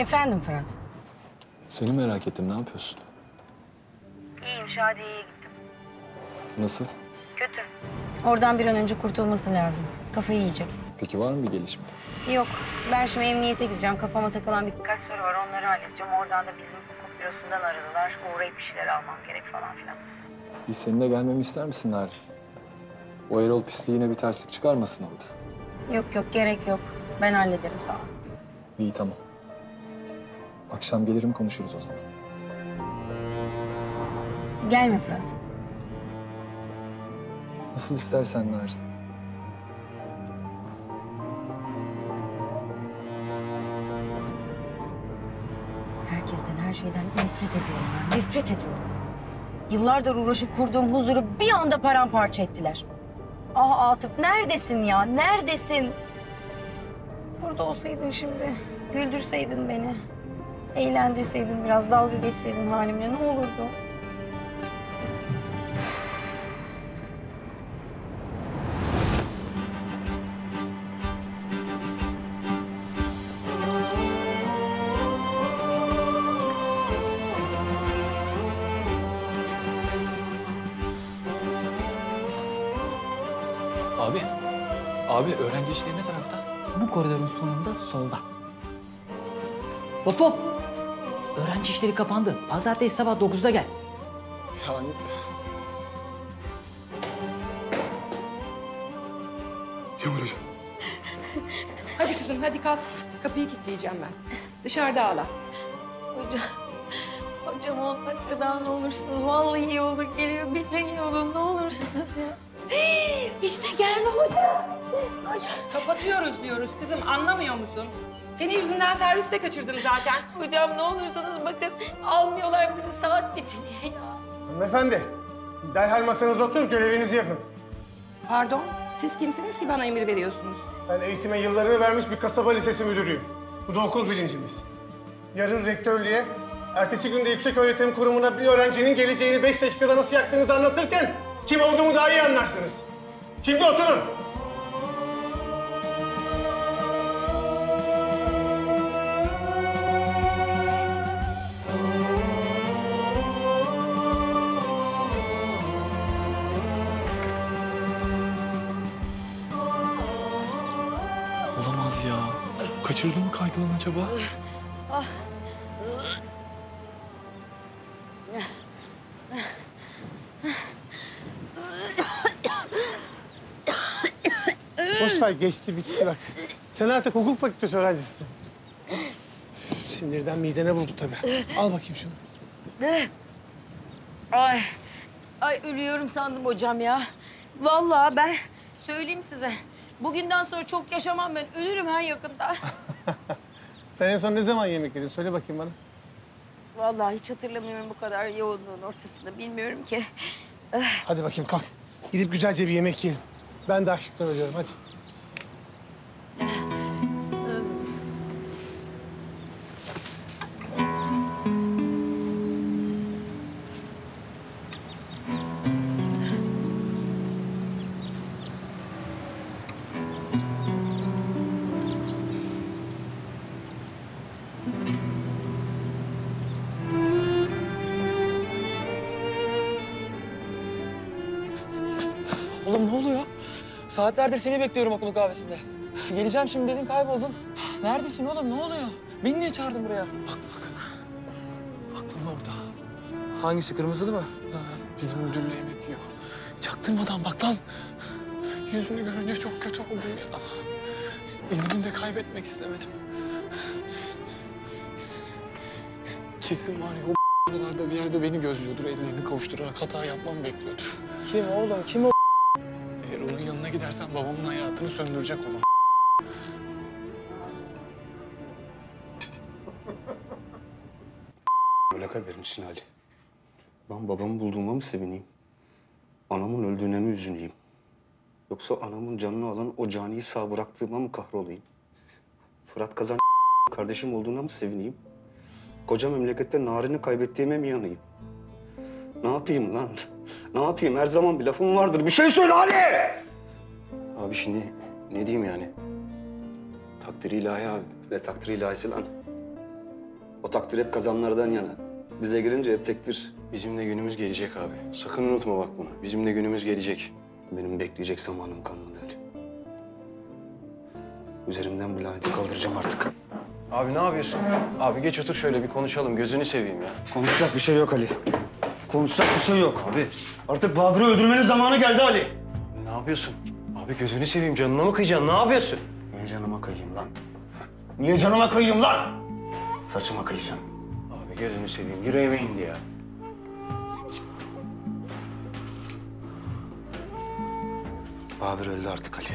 Efendim Fırat? Seni merak ettim, ne yapıyorsun? İyiyim, Şadiye'ye gittim. Nasıl? Kötü. Oradan bir an önce kurtulması lazım. Kafayı yiyecek. Peki var mı bir gelişme? Yok, ben şimdi emniyete gideceğim. Kafama takılan birkaç soru var, onları halledeceğim. Oradan da bizim hukuk bürosundan aradılar. Uğrayıp bir şeyler almam gerek falan filan. Biz seninle gelmemi ister misin Narin? O Erol pisliği yine bir terslik çıkarmasın orada. Yok yok, gerek yok. Ben hallederim sana. İyi, tamam. Akşam gelirim, konuşuruz o zaman. Gelme Fırat. Nasıl istersen Narin. Herkesten, her şeyden nefret ediyorum ben. Nefret ediyorum. Yıllardır uğraşıp kurduğum huzuru bir anda paramparça ettiler. Ah Atıf, neredesin ya? Neredesin? Burada olsaydın şimdi, güldürseydin beni. Eğlendirseydin biraz, dalga geçseydin halimle, ne olurdu? Abi, öğrenci işleri ne tarafta? Bu koridorun sonunda solda. Hop hop! Öğrenci işleri kapandı. Pazartesi sabah 9'da gel. Yani... Yağmur hocam. Hadi kızım, hadi kalk. Kapıyı kilitleyeceğim ben. Dışarıda ağla. Hocam 10 dakika daha ne olursunuz. Vallahi iyi olur, geliyor. Billahi iyi olur, ne olursunuz ya. İşte geldi hocam. Hocam. Kapatıyoruz diyoruz kızım, anlamıyor musun? Senin yüzünden serviste kaçırdım zaten. Hocam ne olursanız bakın, almıyorlar beni saat bitti diye ya. Hanımefendi, derhal masanıza oturup görevinizi yapın. Pardon, siz kimsiniz ki bana emir veriyorsunuz? Ben eğitime yıllarını vermiş bir kasaba lisesi müdürüyüm. Bu da okul bilincimiz. Yarın rektörlüğe, ertesi günde Yükseköğretim Kurumu'na bir öğrencinin geleceğini 5 dakikada nasıl yaktığınızı anlatırken... ...kim olduğumu daha iyi anlarsınız. Şimdi oturun. Ya, kaçırdı mı kaydını acaba? Boş ver, geçti bitti bak. Sen artık hukuk fakültesi öğrencisisin. Sinirden midene vurdu tabii. Al bakayım şunu. Ay, ay ölüyorum sandım hocam ya. Vallahi ben söyleyeyim size. Bugünden sonra çok yaşamam ben. Ölürüm ha yakında. Sen en son ne zaman yemek yedin? Söyle bakayım bana. Vallahi hiç hatırlamıyorum bu kadar yoğunluğun ortasında. Bilmiyorum ki. Hadi bakayım kalk. Gidip güzelce bir yemek yiyelim. Ben de açlıktan ölüyorum. Hadi. Oğlum ne oluyor? Saatlerdir seni bekliyorum okul kahvesinde. Geleceğim şimdi dedin, kayboldun. Neredesin oğlum, ne oluyor? Beni niye çağırdın buraya? Bak. Aklım orada. Hangisi, kırmızılı mı? Bizim müdürle yemek yiyor. Çaktırmadan bak lan. Yüzünü görünce çok kötü oldum ya. İznini de kaybetmek istemedim. Kesin var ya, o buralarda bir yerde beni gözlüyordur. Ellerini kavuşturarak hata yapmamı bekliyordur. Kim oğlum, kim o? Gidersen babamın hayatını söndürecek olan. Bırak haberin için Ali. Ben babamı bulduğuma mı sevineyim? Anamın öldüğüne mi üzüleyim? Yoksa anamın canını alan o caniyi sağ bıraktığıma mı kahrolayım? Fırat Kazan kardeşim olduğuna mı sevineyim? Koca memlekette Narin'i kaybettiğime mi yanayım? Ne yapayım lan? Ne yapayım? Her zaman bir lafım vardır. Bir şey söyle Ali! Abi şimdi ne diyeyim yani? Takdir ilahi abi. Ne takdir ilahisi lan? O takdir hep kazanlardan yana. Bize girince hep tektir. Bizim de günümüz gelecek abi. Sakın unutma bak bunu. Bizim de günümüz gelecek. Benim bekleyecek zamanım kalmadı Ali. Üzerimden bu laneti kaldıracağım artık. Abi ne yapıyorsun? Abi geç otur şöyle bir konuşalım. Gözünü seveyim ya. Konuşacak bir şey yok Ali. Konuşacak bir şey yok. Abi artık Bahadır'ı öldürmenin zamanı geldi Ali. Ne yapıyorsun? Abi gözünü seveyim. Canına mı kıyacaksın? Ne yapıyorsun? Niye canıma kıyayım lan? Niye canıma kıyayım lan? Saçıma kıyacağım. Abi gözünü seveyim. Yüreğime indi ya. Bahadır öldü artık Ali.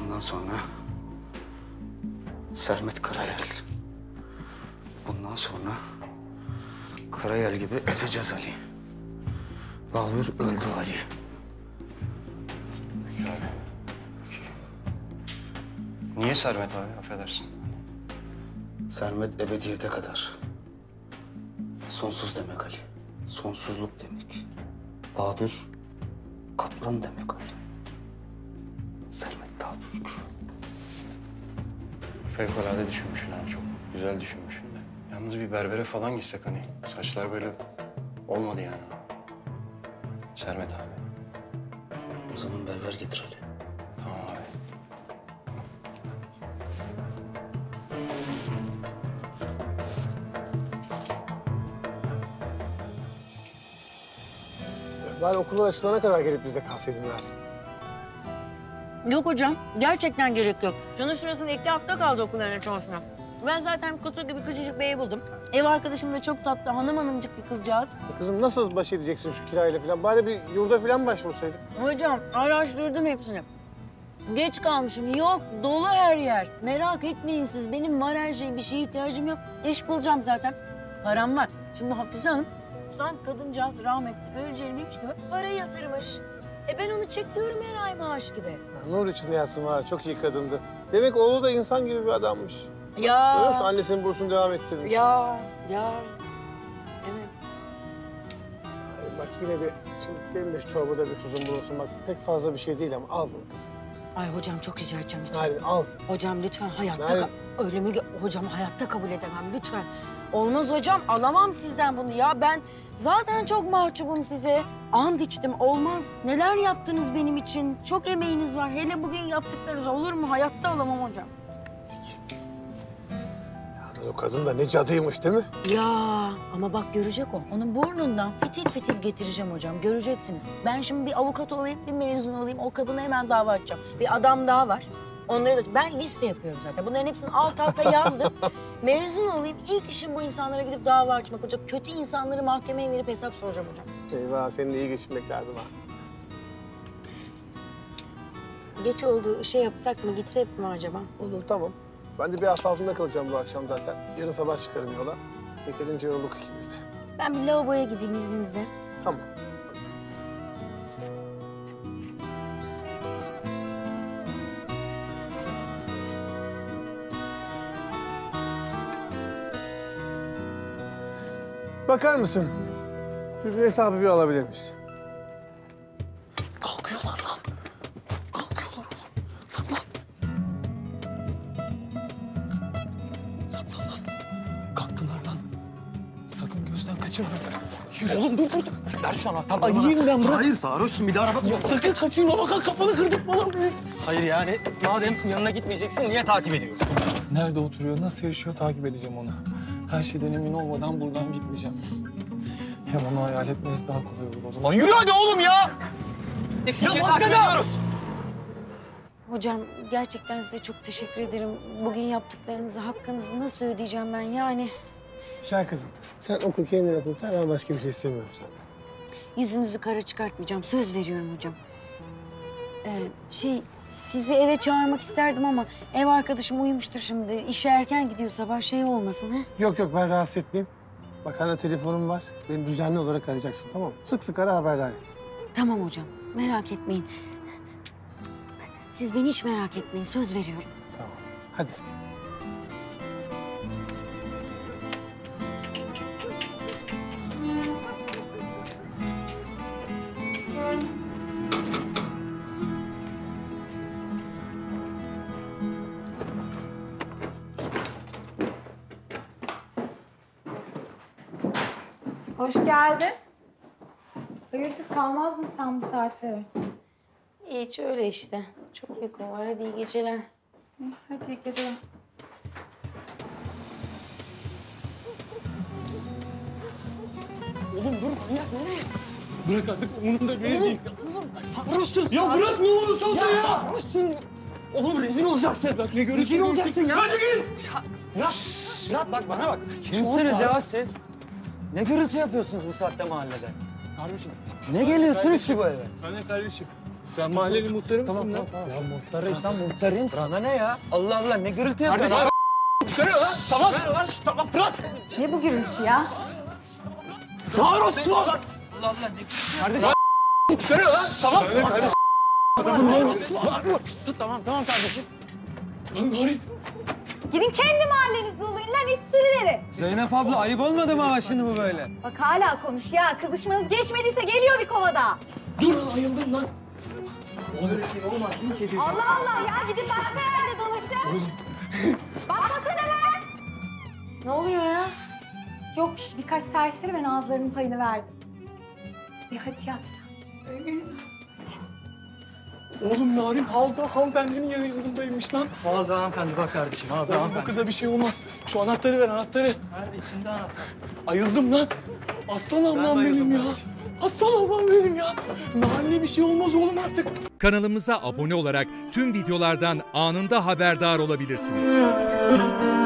Bundan sonra Sermet Karayel. Bundan sonra Karayel gibi ezeceğiz Ali. Bahadır öldü Ali. Peki abi. Peki. Niye Sermet abi? Affedersin. Sermet ebediyete kadar. Sonsuz demek Ali. Sonsuzluk demek. Bahadır kaplan demek Ali. Sermet daha büyük. Fevkalade düşünmüşsün abi, çok güzel düşünmüşsün de. Yalnız bir berbere falan gitsek hani, saçlar böyle olmadı yani abi. Sermet abi. O zaman berber getir Ali. Tamam abi. Tamam. Bari okullar açılana kadar gelip bizde kalsaydın bari. Yok hocam, gerçekten gerek yok. Canın şurasında 2 hafta kaldı okulların çoğusuna. Ben zaten kutu gibi küçücük bir ev buldum. Ev arkadaşım da çok tatlı, hanım hanımcık bir kızcağız. Kızım nasıl baş edeceksin şu kirayla falan? Bari bir yurda falan başvursaydık. Hocam, araştırdım hepsini. Geç kalmışım, yok dolu her yer. Merak etmeyin siz, benim var her şey, bir şeye ihtiyacım yok. İş bulacağım zaten, param var. Şimdi Hafize Hanım, sanki kadıncağız rahmetli öleceğimmiş gibi para yatırmış. Ben onu çekiyorum her ay maaş gibi. Nur içinde yatsın ha, çok iyi kadındı. Demek oğlu da insan gibi bir adammış. Ya. Görüyor musun? Annesinin bursunu devam ettirmiş. Ya, ya. Evet. Ay bak yine de şimdi benim de şu çorbada bir tuzum bulunsun bak. Pek fazla bir şey değil ama al bunu kızım. Ay hocam çok rica edeceğim lütfen. Narin al. Hocam lütfen hayatta... Narin. Öyle mi? Hocam hayatta kabul edemem lütfen. Olmaz hocam, alamam sizden bunu ya. Ben zaten çok mahcubum size. And içtim, olmaz. Neler yaptınız benim için? Çok emeğiniz var. Hele bugün yaptıklarınız olur mu? Hayatta alamam hocam. Peki. Ya o kadın da ne cadıymış değil mi? Ya ama bak görecek o. Onun burnundan fitil fitil getireceğim hocam. Göreceksiniz. Ben şimdi bir avukat olayım, bir mezun olayım. O kadına hemen dava açacağım. Bir adam daha var. Onları da ben liste yapıyorum zaten. Bunların hepsini alt alta yazdım. Mezun olayım, ilk işim bu insanlara gidip dava açmak olacak. Kötü insanları mahkemeye verip hesap soracağım hocam. Eyvah, seninle iyi geçinmek lazım ha. Geç oldu, şey yapsak mı, gitsek mi acaba? Olur, tamam. Ben de bir hafta altında kalacağım bu akşam zaten. Yarın sabah çıkarım yola. Yeterince yorulduk ikimiz de. Ben bir lavaboya gideyim izninizle. Tamam. Bakar mısın? Bir hesabı bir alabilir miyiz? Kalkıyorlar lan. Kalkıyorlar oğlum. Saklan. Saklan lan. Kalktılar lan. Sakın gözden kaçırma. Yürü. Oğlum dur dur. Ver şu anahtarı. Ayıyım ben bırak. Hayır sarhoşsun bir daha araba. Ya sakın kaçırma bakan kafanı kırdık falan. Hayır yani madem yanına gitmeyeceksin niye takip ediyorsun? Nerede oturuyor, nasıl yaşıyor takip edeceğim onu. Her şeyden emin olmadan buradan gitmeyeceğim. Hem onu hayal etmeniz daha kolay olur o zaman. Lan yürü hadi oğlum ya! Ya bas. Hocam gerçekten size çok teşekkür ederim. Bugün yaptıklarınızı, hakkınızı nasıl ödeyeceğim ben yani? Güzel kızım, sen oku kendini oku. Ben başka bir şey istemiyorum senden. Yüzünüzü kara çıkartmayacağım, söz veriyorum hocam. Sizi eve çağırmak isterdim ama ev arkadaşım uyumuştur şimdi. İşe erken gidiyor sabah, şey olmasın ha? Yok yok, ben rahatsız etmeyeyim. Bak sende telefonum var, beni düzenli olarak arayacaksın tamam mı? Sık sık ara, haberdar et. Tamam hocam, merak etmeyin. Siz beni hiç merak etmeyin, söz veriyorum. Tamam, hadi. Hoş geldin. Hayırdır, kalmazdın sen bu saatte? Hiç öyle işte. Çok uykum var. Hadi iyi geceler. Hadi iyi geceler. Oğlum dur, manyak nereye? Bırak artık, onun da beni değil. Oğlum sarhoşsun. Ya bırak ne olursa olsun ya. Sarhoşsun. Oğlum rezil olacaksın. Bak ne görürsün. Rezil olacaksın ya. Kaç gel. Bırak. Bırak bak bana bak. Kimsiniz yavaş ses? Ne gürültü yapıyorsunuz bu saatte mahallede? Kardeşim. Ne geliyorsunuz ki bu eve? Sana kardeşim. Sen mahallenin muhtarı mısın lan? Tamam. Ya muhtarıysan muhtarıyım. Bana ne ya? Allah Allah ne gürültü yapıyorsun? Kardeşim. Görüyor lan. Tamam. Tamam Fırat. Ne bu gürültü ya? Sarhoşsun. Allah Allah ne? Kardeşim. Görüyor lan. Tamam. Tamam kardeşim. Gidin kendi mahallenizde olayın lan iç sürüleri. Zeynep abla ayıp olmadı mı ama şimdi bu böyle? Bak hala konuş ya. Kızışmanız geçmediyse geliyor bir kovada. Dur lan ayıldım lan. Öyle şey olmaz. Allah Allah ya gidin başka yerde dolaşın. Oğlum. Bakmasana lan. Ne oluyor ya? Yok birkaç serseri ben ağızlarının payını verdim. Hadi yat sen. Oğlum Narin Hazza hanımefendinin yanındaymış lan. Hazza hanımefendi bak kardeşim. Hazza hanımefendi. Bu kıza bir şey olmaz. Şu anahtarı ver anahtarı. Nerede içinde anahtar? Ayıldım lan. Aslan ablam benim ya. Aslan ablam benim ya. Narin'e bir şey olmaz oğlum artık. Kanalımıza abone olarak tüm videolardan anında haberdar olabilirsiniz.